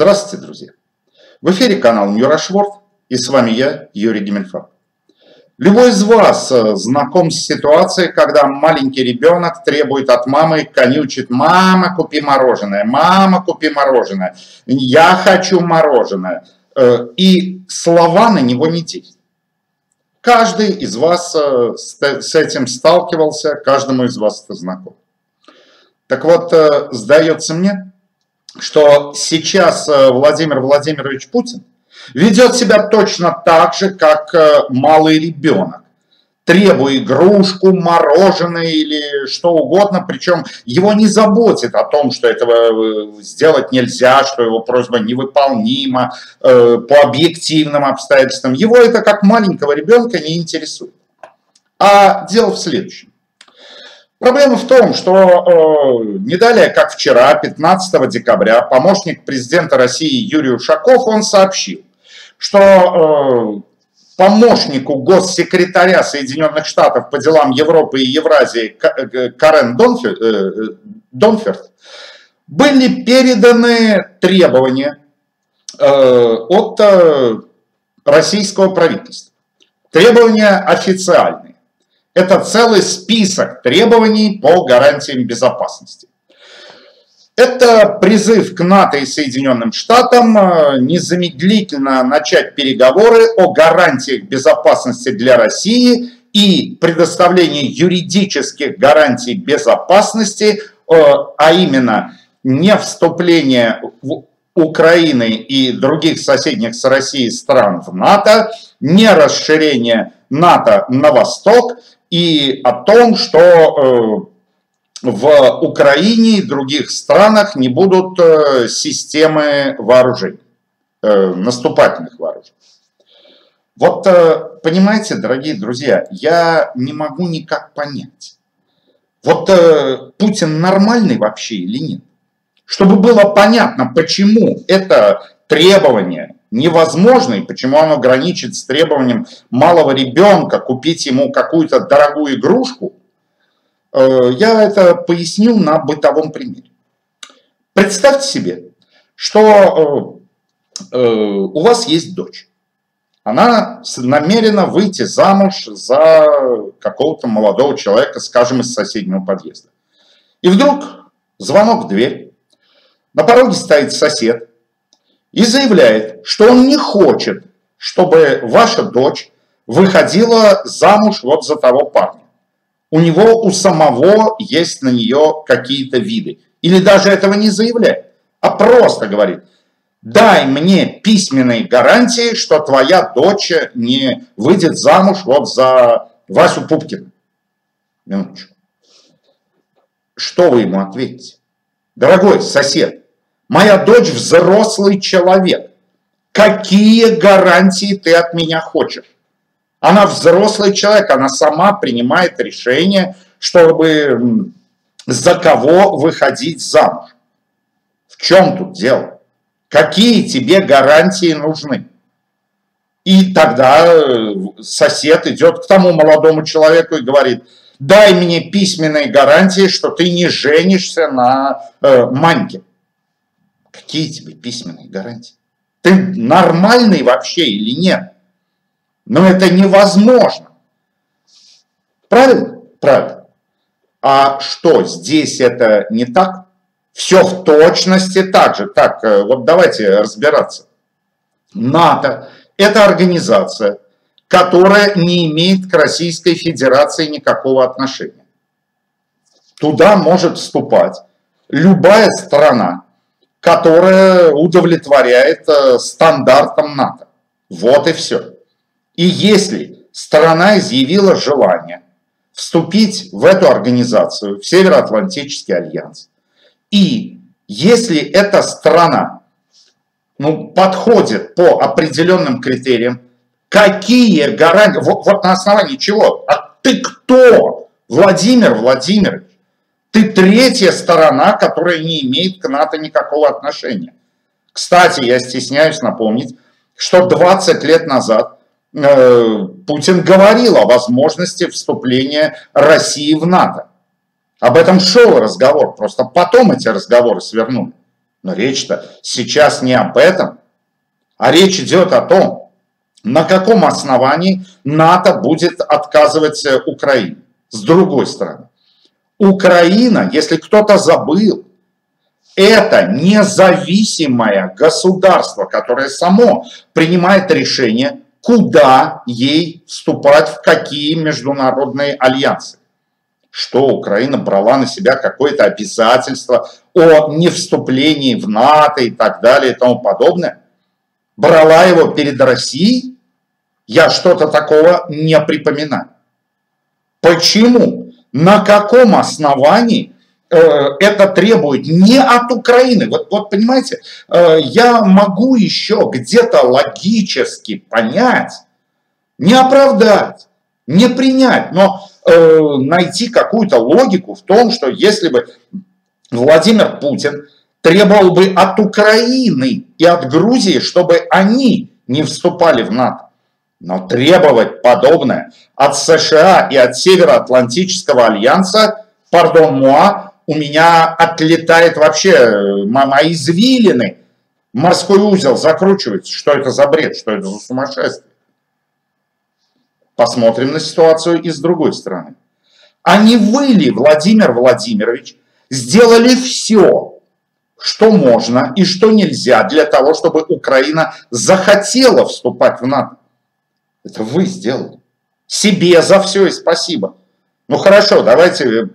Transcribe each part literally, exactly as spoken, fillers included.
Здравствуйте, друзья! В эфире канал New Rush Word, и с вами я, Юрий Гиммельфарб. Любой из вас знаком с ситуацией, когда маленький ребенок требует от мамы, конючит: «Мама, купи мороженое! Мама, купи мороженое! Я хочу мороженое!» И слова на него не действуют. Каждый из вас с этим сталкивался, каждому из вас это знаком. Так вот, сдается мне, что сейчас Владимир Владимирович Путин ведет себя точно так же, как малый ребенок, требуя игрушку, мороженое или что угодно, причем его не заботит о том, что этого сделать нельзя, что его просьба невыполнима э, по объективным обстоятельствам. Его это как маленького ребенка не интересует. А дело в следующем. Проблема в том, что э, не далее, как вчера, пятнадцатого декабря, помощник президента России Юрий Ушаков, он сообщил, что э, помощнику госсекретаря Соединенных Штатов по делам Европы и Евразии Карен Донферт были переданы требования от российского правительства. Требования официальные. Это целый список требований по гарантиям безопасности. Это призыв к НАТО и Соединенным Штатам незамедлительно начать переговоры о гарантиях безопасности для России и предоставлении юридических гарантий безопасности, а именно не вступление Украины и других соседних с Россией стран в НАТО, не расширение НАТО на восток и о том, что в Украине и других странах не будут системы вооружений, наступательных вооружений. Вот понимаете, дорогие друзья, я не могу никак понять, вот Путин нормальный вообще или нет? Чтобы было понятно, почему это требование невозможно и почему оно граничит с требованием малого ребенка купить ему какую-то дорогую игрушку, я это пояснил на бытовом примере. Представьте себе, что у вас есть дочь. Она намерена выйти замуж за какого-то молодого человека, скажем, из соседнего подъезда. И вдруг звонок в дверь. На пороге стоит сосед и заявляет, что он не хочет, чтобы ваша дочь выходила замуж вот за того парня. У него, у самого есть на нее какие-то виды. Или даже этого не заявляет, а просто говорит: дай мне письменные гарантии, что твоя дочь не выйдет замуж вот за Васю Пупкина. Минуточку. Что вы ему ответите? Дорогой сосед, моя дочь взрослый человек. Какие гарантии ты от меня хочешь? Она взрослый человек, она сама принимает решение, чтобы за кого выходить замуж. В чем тут дело? Какие тебе гарантии нужны? И тогда сосед идет к тому молодому человеку и говорит: дай мне письменные гарантии, что ты не женишься на э, Маньке. Какие тебе письменные гарантии? Ты нормальный вообще или нет? Но это невозможно. Правильно? Правильно. А что, здесь это не так? Все в точности так же. Так, вот давайте разбираться. НАТО – это организация, которая не имеет к Российской Федерации никакого отношения. Туда может вступать любая страна, которая удовлетворяет стандартам НАТО. Вот и все. И если страна изъявила желание вступить в эту организацию, в Североатлантический альянс, и если эта страна, ну, подходит по определенным критериям, какие гарантии, вот, вот на основании чего? А ты кто, Владимир Владимирович? Ты третья сторона, которая не имеет к НАТО никакого отношения. Кстати, я стесняюсь напомнить, что двадцать лет назад Путин говорил о возможности вступления России в НАТО. Об этом шел разговор, просто потом эти разговоры свернули. Но речь-то сейчас не об этом, а речь идет о том, на каком основании НАТО будет отказывать Украине. С другой стороны, Украина, если кто-то забыл, это независимое государство, которое само принимает решение, куда ей вступать, в какие международные альянсы. Что Украина брала на себя какое-то обязательство о невступлении в НАТО и так далее и тому подобное. Брала его перед Россией? Я что-то такого не припоминаю. Почему? На каком основании это требует не от Украины? Вот, вот понимаете, я могу еще где-то логически понять, не оправдать, не принять, но э, найти какую-то логику в том, что если бы Владимир Путин требовал бы от Украины и от Грузии, чтобы они не вступали в НАТО, но требовать подобное от США и от Североатлантического альянса, пардон, муа, у меня отлетает вообще, мои извилины, морской узел закручивается. Что это за бред, что это за сумасшествие? Посмотрим на ситуацию и с другой стороны. А не вы ли, Владимир Владимирович, сделали все, что можно и что нельзя для того, чтобы Украина захотела вступать в НАТО? Это вы сделали. Себе за все и спасибо. Ну хорошо, давайте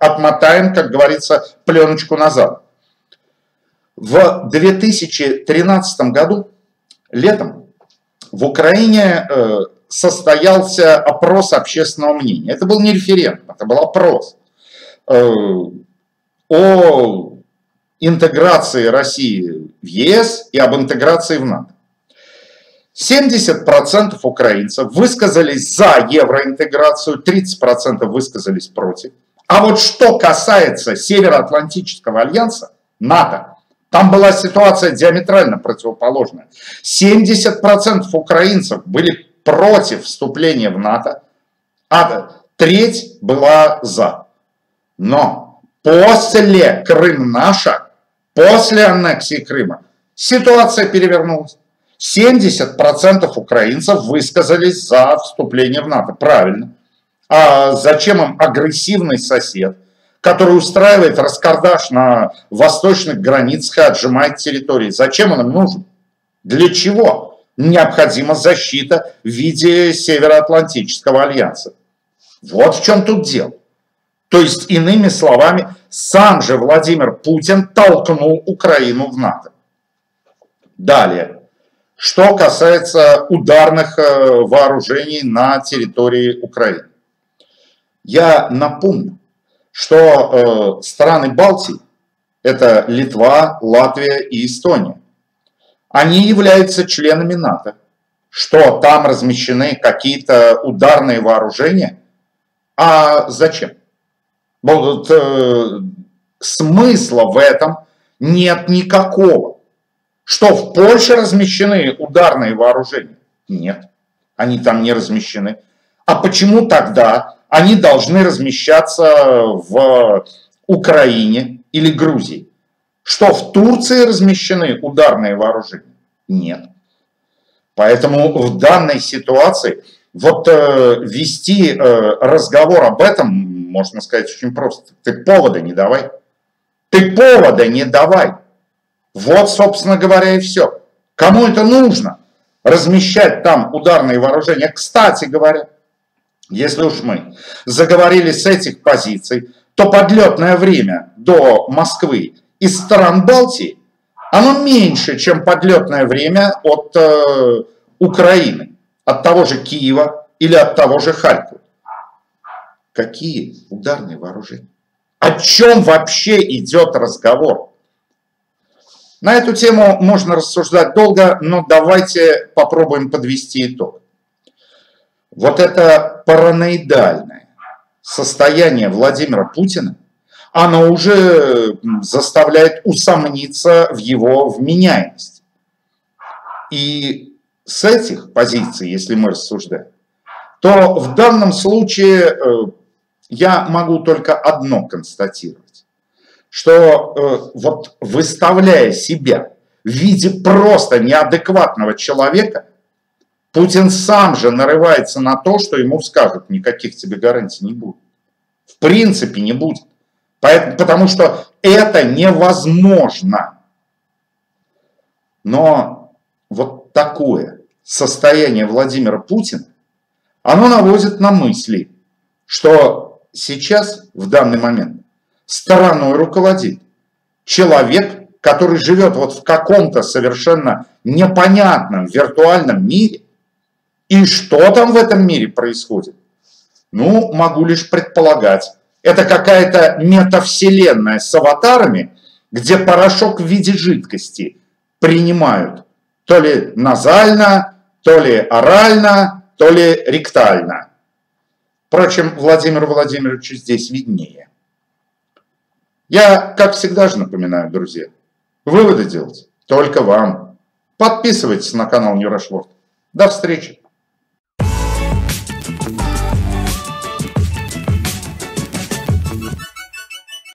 отмотаем, как говорится, пленочку назад. В две тысячи тринадцатом году, летом, в Украине состоялся опрос общественного мнения. Это был не референдум, это был опрос о интеграции России в Е С и об интеграции в НАТО. семьдесят процентов украинцев высказались за евроинтеграцию, тридцать процентов высказались против. А вот что касается Североатлантического альянса, НАТО, там была ситуация диаметрально противоположная. семьдесят процентов украинцев были против вступления в НАТО, а треть была за. Но после Крым наша, после аннексии Крыма, ситуация перевернулась. семьдесят процентов украинцев высказались за вступление в НАТО. Правильно. А зачем им агрессивный сосед, который устраивает раскордаш на восточных границах и отжимает территории? Зачем он им нужен? Для чего необходима защита в виде Североатлантического альянса? Вот в чем тут дело. То есть, иными словами, сам же Владимир Путин толкнул Украину в НАТО. Далее. Что касается ударных вооружений на территории Украины. Я напомню, что э, страны Балтии, это Литва, Латвия и Эстония, они являются членами НАТО. Что там размещены какие-то ударные вооружения? А зачем? Вот, э, смысла в этом нет никакого. Что в Польше размещены ударные вооружения? Нет, они там не размещены. А почему тогда они должны размещаться в Украине или Грузии? Что, в Турции размещены ударные вооружения? Нет. Поэтому в данной ситуации вот э, вести э, разговор об этом, можно сказать, очень просто. Ты повода не давай. Ты повода не давай. Вот, собственно говоря, и все. Кому это нужно? Размещать там ударные вооружения. Кстати говоря, если уж мы заговорили с этих позиций, то подлетное время до Москвы из стран Балтии, оно меньше, чем подлетное время от э, Украины, от того же Киева или от того же Харькова. Какие ударные вооружения? О чем вообще идет разговор? На эту тему можно рассуждать долго, но давайте попробуем подвести итог. Вот это параноидальное состояние Владимира Путина, оно уже заставляет усомниться в его вменяемости. И с этих позиций, если мы рассуждаем, то в данном случае я могу только одно констатировать. что э, вот выставляя себя в виде просто неадекватного человека, Путин сам же нарывается на то, что ему скажут, никаких тебе гарантий не будет. В принципе не будет. Поэтому, потому что это невозможно. Но вот такое состояние Владимира Путина, оно наводит на мысли, что сейчас, в данный момент, страной руководит человек, который живет вот в каком-то совершенно непонятном виртуальном мире. И что там в этом мире происходит? Ну, могу лишь предполагать. Это какая-то метавселенная с аватарами, где порошок в виде жидкости принимают то ли назально, то ли орально, то ли ректально. Впрочем, Владимиру Владимировичу здесь виднее. Я, как всегда же, напоминаю, друзья, выводы делать только вам. Подписывайтесь на канал New Rush Word. До встречи!